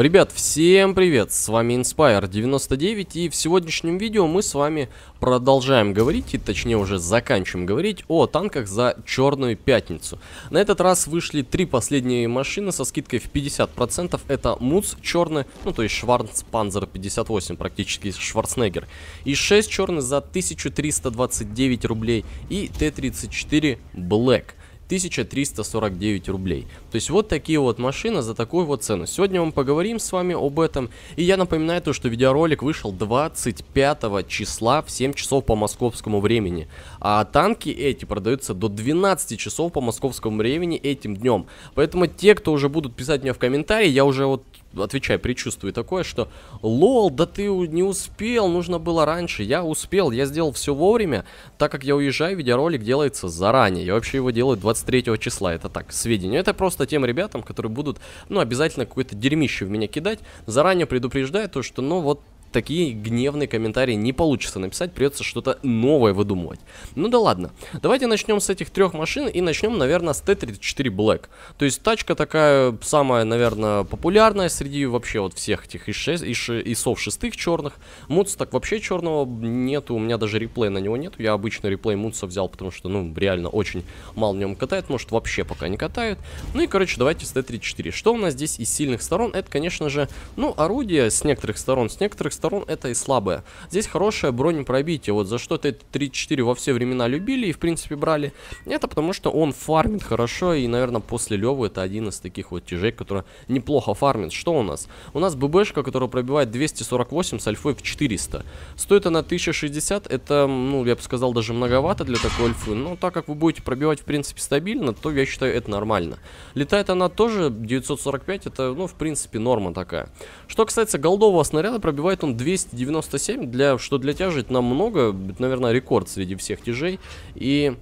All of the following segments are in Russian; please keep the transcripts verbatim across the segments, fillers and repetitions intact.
Ребят, всем привет, с вами Inspire девяносто девять, и в сегодняшнем видео мы с вами продолжаем говорить, и точнее уже заканчиваем говорить о танках за Черную Пятницу. На этот раз вышли три последние машины со скидкой в пятьдесят процентов, это Мутс Черный, ну то есть Schwarzpanzer пятьдесят восемь, практически Шварценеггер, И С шесть черный за тысячу триста двадцать девять рублей и Т тридцать четыре Блэк тысяча триста сорок девять рублей. То есть вот такие вот машины за такую вот цену. Сегодня мы поговорим с вами об этом. И я напоминаю то, что видеоролик вышел двадцать пятого числа в семь часов по московскому времени. А танки эти продаются до двенадцати часов по московскому времени этим днем. Поэтому те, кто уже будут писать мне в комментарии, я уже вот отвечаю, предчувствую такое, что лол, да ты не успел, нужно было раньше. Я успел, я сделал все вовремя, так как я уезжаю, видеоролик делается заранее. Я вообще его делаю двадцать третьего числа, это так, сведения. Это просто тем ребятам, которые будут, ну, обязательно какое-то дерьмище в меня кидать. Заранее предупреждаю то, что, ну, вот такие гневные комментарии не получится написать, придется что-то новое выдумывать. Ну да ладно, давайте начнем с этих трех машин и начнем, наверное, с Т тридцать четыре Блэк. То есть тачка такая самая, наверное, популярная среди вообще вот всех этих И С шесть, И С шесть черных. Мутс так вообще черного нету, у меня даже реплея на него нету. Я обычно реплей Мутса взял, потому что, ну, реально очень мало в нем катает, может вообще пока не катают. Ну и, короче, давайте с Т тридцать четыре. Что у нас здесь из сильных сторон? Это, конечно же, ну, орудие с некоторых сторон, с некоторых сторон это и слабая. Здесь хорошее бронепробитие, вот за что Т тридцать четыре во все времена любили и в принципе брали. Это потому что он фармит хорошо, и, наверное, после Лёвы это один из таких вот тяжей, который неплохо фармит. Что у нас? У нас ББшка, которая пробивает двести сорок восемь с альфой в четыреста. Стоит она тысяча шестьдесят, это, ну, я бы сказал, даже многовато для такой альфы, но так как вы будете пробивать в принципе стабильно, то я считаю, это нормально. Летает она тоже девятьсот сорок пять, это, ну, в принципе, норма такая. Что касается голдового снаряда, пробивает он двести девяносто семь, для, что для тяжей намного, наверное, рекорд среди всех тяжей. И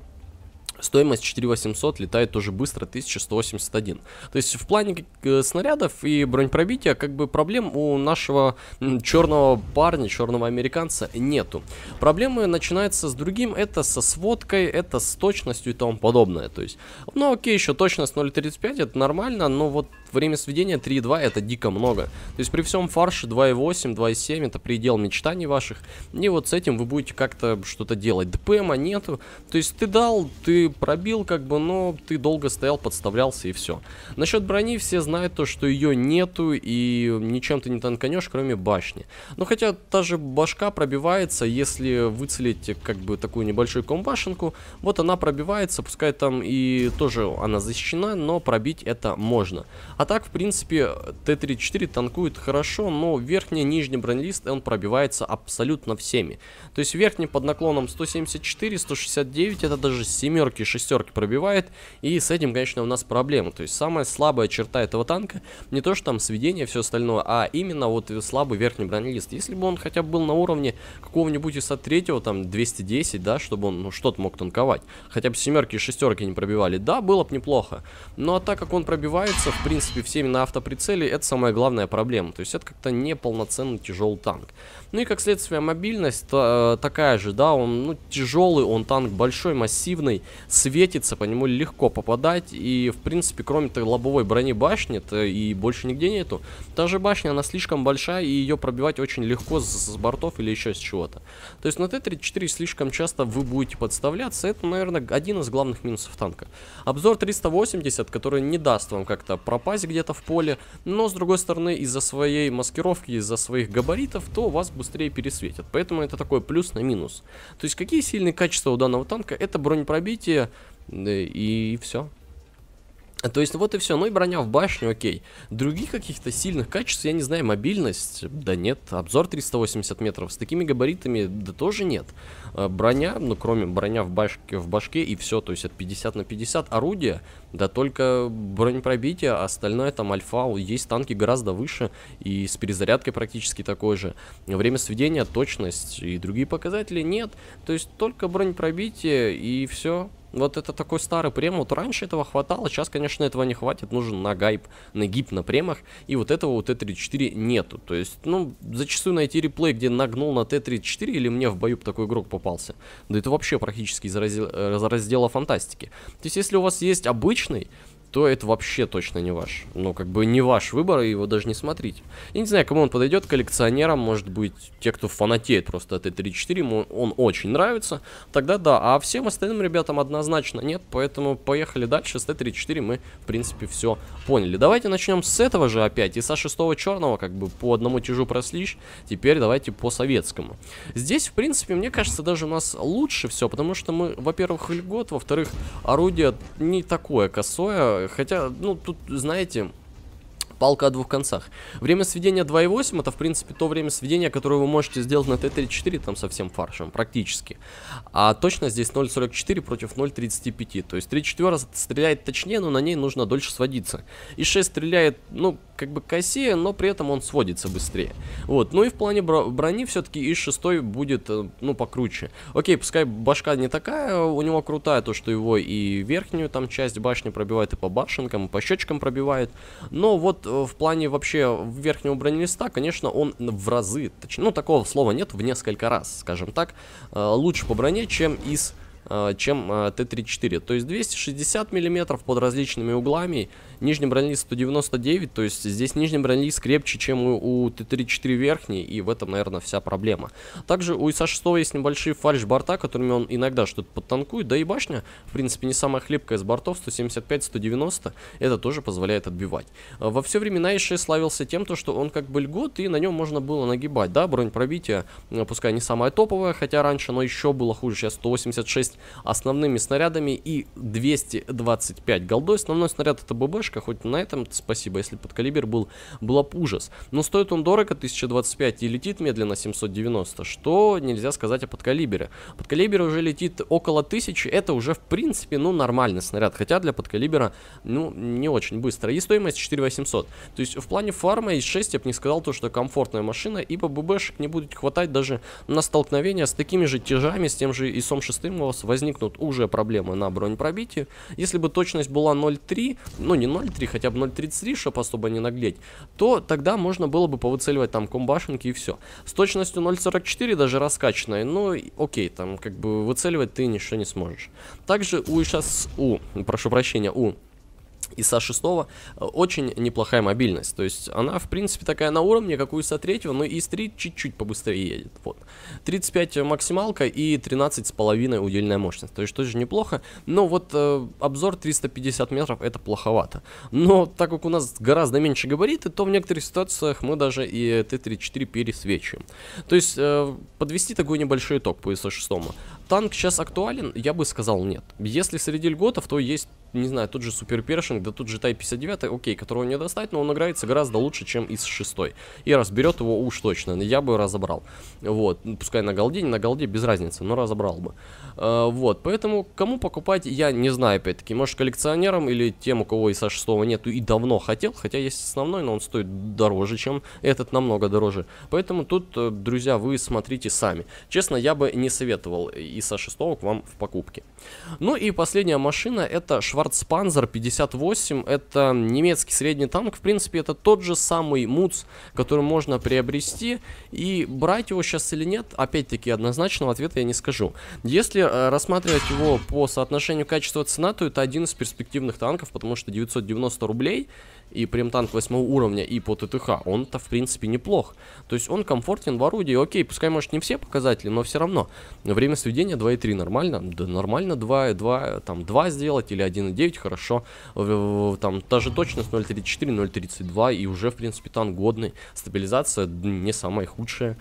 стоимость четыре тысячи восемьсот, летает тоже быстро, тысяча сто восемьдесят один. То есть в плане э, снарядов и бронепробития как бы проблем у нашего м, черного парня, черного американца нету. Проблемы начинаются с другим, это со сводкой, это с точностью и тому подобное. То есть, ну окей, еще точность ноль тридцать пять, это нормально, но вот время сведения три и два, это дико много. То есть при всем фарше два и восемь, два и семь, это предел мечтаний ваших. И вот с этим вы будете как-то что-то делать. ДПМа нету, то есть ты дал, ты пробил, как бы, но ты долго стоял, подставлялся, и все. Насчет брони все знают то, что ее нету, и ничем ты не танканешь, кроме башни. Но хотя та же башка пробивается, если выцелить, как бы, такую небольшую комбашенку, вот она пробивается, пускай там и тоже она защищена, но пробить это можно. А так, в принципе, Т тридцать четыре танкует хорошо, но верхний и нижний бронелист, он пробивается абсолютно всеми. То есть верхний под наклоном сто семьдесят четыре, сто шестьдесят девять, это даже семерки и шестерки пробивает, и с этим, конечно, у нас проблема. То есть самая слабая черта этого танка не то что там сведение, все остальное, а именно вот слабый верхний бронелист. Если бы он хотя бы был на уровне какого-нибудь И С три, там двести десять, да, чтобы он, ну, что-то мог танковать, хотя бы семерки и шестерки не пробивали, да, было бы неплохо. Но а так как он пробивается в принципе всеми на автоприцеле, это самая главная проблема. То есть это как-то неполноценный тяжелый танк. Ну и как следствие мобильность э, такая же, да, он, ну, тяжелый, он танк большой, массивный, светится, по нему легко попадать, и в принципе кроме той лобовой брони башни то и больше нигде нету. Та же башня, она слишком большая, и ее пробивать очень легко с, с бортов или еще с чего-то. То есть на Т тридцать четыре слишком часто вы будете подставляться, это, наверное, один из главных минусов танка. Обзор триста восемьдесят, который не даст вам как-то пропасть где-то в поле, но с другой стороны из-за своей маскировки, из-за своих габаритов, то вас быстрее пересветят, поэтому это такой плюс на минус. То есть какие сильные качества у данного танка? Это бронепробитие, и все. То есть вот и все. Ну и броня в башню, окей. Других каких-то сильных качеств я не знаю. Мобильность, да нет. Обзор триста восемьдесят метров с такими габаритами, да тоже нет. Броня, ну кроме броня в башке, в башке и все. То есть от пятьдесят на пятьдесят орудия, да только бронепробитие, остальное там альфа. Есть танки гораздо выше и с перезарядкой практически такой же. Время сведения, точность и другие показатели нет. То есть только бронепробитие и все. Вот это такой старый прем, вот раньше этого хватало, сейчас, конечно, этого не хватит, нужен нагайп, нагиб на премах, и вот этого у Т тридцать четыре нету. То есть, ну, зачастую найти реплей, где нагнул на Т тридцать четыре, или мне в бою такой игрок попался, да это вообще практически из раздела фантастики. То есть, если у вас есть обычный, то это вообще точно не ваш. Ну, как бы не ваш выбор, и его даже не смотрите. Я не знаю, кому он подойдет, коллекционерам, может быть, те, кто фанатеет просто от Т тридцать четыре, ему он очень нравится, тогда да. А всем остальным ребятам однозначно нет, поэтому поехали дальше. С Т тридцать четыре мы, в принципе, все поняли. Давайте начнем с этого же опять. И С шесть черного, как бы, по одному тяжу прослишь. Теперь давайте по советскому. Здесь, в принципе, мне кажется, даже у нас лучше все, потому что мы, во-первых, льгот, во-вторых, орудие не такое косое, хотя, ну, тут, знаете, палка о двух концах. Время сведения два и восемь, это, в принципе, то время сведения, которое вы можете сделать на Т тридцать четыре, там, со всем фаршем, практически. А точно здесь ноль сорок четыре против ноль тридцать пять, то есть тридцать четыре стреляет точнее, но на ней нужно дольше сводиться. И шесть стреляет, ну, как бы косее, но при этом он сводится быстрее. Вот, ну и в плане брони все-таки И шесть будет, ну, покруче. Окей, пускай башка не такая, у него крутая, то, что его и верхнюю, там, часть башни пробивает, и по башенкам, и по щечкам пробивает, но вот в плане вообще верхнего бронелиста, конечно, он в разы, точнее, ну, такого слова нет, в несколько раз, скажем так, лучше по броне, чем из... чем Т тридцать четыре, то есть двести шестьдесят миллиметров под различными углами, нижний бронелист сто девяносто девять, то есть здесь нижний бронелист крепче, чем у, у Т тридцать четыре верхний, и в этом, наверное, вся проблема. Также у И С шесть есть небольшие фальш-борта, которыми он иногда что-то подтанкует, да и башня, в принципе, не самая хлипкая из бортов, сто семьдесят пять — сто девяносто, это тоже позволяет отбивать. Во все времена И шесть славился тем, то, что он как бы льгот, и на нем можно было нагибать, да, бронь пробития, пускай не самая топовая, хотя раньше оно еще было хуже, сейчас сто восемьдесят шесть основными снарядами и двести двадцать пять голдой. Основной снаряд это ББшка, хоть на этом спасибо, если под калибр был, было бы ужас. Но стоит он дорого, тысяча двадцать пять, и летит медленно семьсот девяносто, что нельзя сказать о подкалибере. Подкалибер уже летит около тысячи, это уже в принципе, ну, нормальный снаряд, хотя для подкалибера, ну, не очень быстро. И стоимость четыре тысячи восемьсот. То есть в плане фарма И шесть я бы не сказал то, что комфортная машина, ибо ББшек не будет хватать даже на столкновение с такими же тяжами, с тем же И С шесть у вас возникнут уже проблемы на бронепробитии. Если бы точность была ноль три, ну не ноль три, хотя бы ноль тридцать три, чтобы особо не наглеть, то тогда можно было бы повыцеливать там комбашенки и все. С точностью ноль сорок четыре, даже раскачанной, ну окей, там как бы выцеливать ты ничего не сможешь. Также у сейчас, у, прошу прощения, у И С шесть очень неплохая мобильность, то есть она в принципе такая на уровне, как у И С три, но И С три чуть-чуть побыстрее едет, вот. тридцать пять максималка и тринадцать с половиной удельная мощность, то есть тоже неплохо, но вот э, обзор триста пятьдесят метров это плоховато, но так как у нас гораздо меньше габариты, то в некоторых ситуациях мы даже и Т тридцать четыре пересвечиваем, то есть э, подвести такой небольшой итог по И С шесть. Танк сейчас актуален? Я бы сказал нет. Если среди льготов, то есть, не знаю, тот же Супер Першинг, да тут же Тайп пятьдесят девять, окей, которого не достать, но он играется гораздо лучше, чем И С шесть. И разберет его уж точно, я бы разобрал. Вот, пускай на голде, не на голде, без разницы, но разобрал бы. А, вот, поэтому кому покупать, я не знаю, опять-таки, может коллекционерам или тем, у кого И С шесть нету и давно хотел, хотя есть основной, но он стоит дороже, чем этот, намного дороже. Поэтому тут, друзья, вы смотрите сами. Честно, я бы не советовал И С шесть к вам в покупке. Ну и последняя машина это Schwarzpanzer пятьдесят восемь, это немецкий средний танк, в принципе это тот же самый Мутс, который можно приобрести, и брать его сейчас или нет, опять-таки однозначного ответа я не скажу. Если э, рассматривать его по соотношению качества-цена, то это один из перспективных танков, потому что девятьсот девяносто рублей и прям танк восьмого уровня и по ТТХ, он-то в принципе неплох, то есть он комфортен в орудии, окей, пускай может не все показатели, но все равно, время сведения два и три нормально, да нормально два и два, там два сделать или один и девять, хорошо, там та же точность ноль тридцать четыре — ноль тридцать два и уже в принципе танк годный, стабилизация не самая худшая.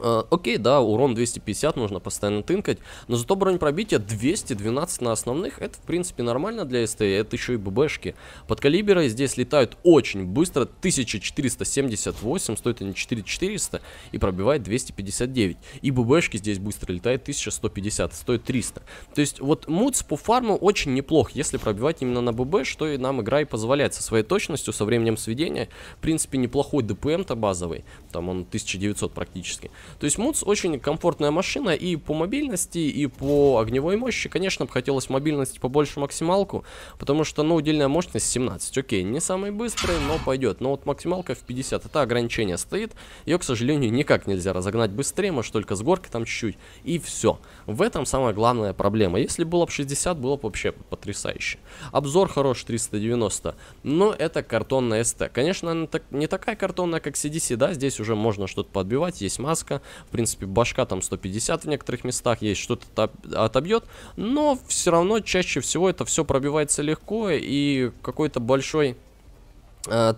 Окей, okay, да, урон двести пятьдесят, нужно постоянно тынкать, но зато бронепробитие двести двенадцать на основных, это в принципе нормально для СТ, это еще и ББшки. Подкалиберы здесь летают очень быстро, тысяча четыреста семьдесят восемь, стоит они четыре тысячи четыреста и пробивает двести пятьдесят девять. И ББшки здесь быстро летают тысяча сто пятьдесят, стоит триста. То есть вот Мутс по фарму очень неплох, если пробивать именно на ББ, что и нам игра и позволяет со своей точностью, со временем сведения, в принципе неплохой ДПМ-то базовый, там он тысяча девятьсот практически. То есть Мутс очень комфортная машина и по мобильности, и по огневой мощи. Конечно, бы хотелось мобильности побольше максималку, потому что, ну, удельная мощность семнадцать. Окей, не самый быстрый, но пойдет. Но вот максималка в пятьдесят, это ограничение стоит. Ее, к сожалению, никак нельзя разогнать быстрее, может только с горки там чуть-чуть. И все. В этом самая главная проблема. Если было бы шестьдесят, было бы вообще потрясающе. Обзор хорош, триста девяносто. Но это картонная СТ. Конечно, она так, не такая картонная, как си ди си, да, здесь уже можно что-то подбивать, есть маска, в принципе, башка там сто пятьдесят в некоторых местах, есть что-то отобьет, но все равно чаще всего это все пробивается легко, и какой-то большой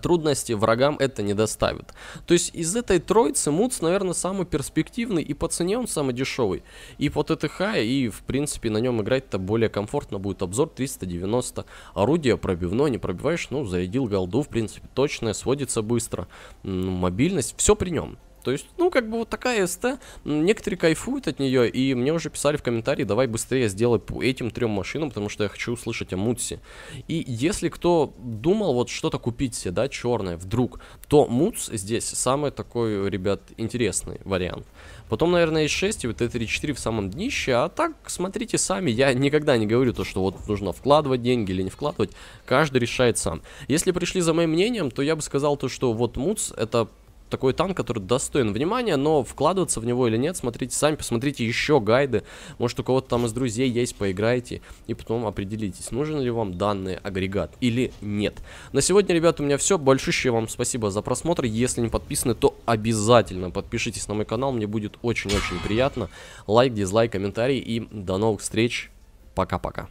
трудности врагам это не доставит. То есть из этой троицы Мутс, наверное, самый перспективный, и по цене он самый дешевый, и по ТТХ, и в принципе на нем играть-то более комфортно будет. Обзор триста девяносто, орудие пробивное, не пробиваешь, ну, зарядил голду, в принципе, точное, сводится быстро, мобильность, все при нем. То есть, ну, как бы вот такая СТ, некоторые кайфуют от нее, и мне уже писали в комментарии, давай быстрее сделай по этим трем машинам, потому что я хочу услышать о Мутсе. И если кто думал вот что-то купить себе, да, черное, вдруг, то Мутс здесь самый такой, ребят, интересный вариант. Потом, наверное, и шесть и вот Т тридцать четыре в самом днище, а так, смотрите сами, я никогда не говорю то, что вот нужно вкладывать деньги или не вкладывать, каждый решает сам. Если пришли за моим мнением, то я бы сказал то, что вот Мутс это такой танк, который достоин внимания, но вкладываться в него или нет, смотрите сами, посмотрите еще гайды, может у кого-то там из друзей есть, поиграйте, и потом определитесь, нужен ли вам данный агрегат или нет. На сегодня, ребята, у меня все, большущее вам спасибо за просмотр, если не подписаны, то обязательно подпишитесь на мой канал, мне будет очень-очень приятно, лайк, дизлайк, комментарий, и до новых встреч, пока-пока.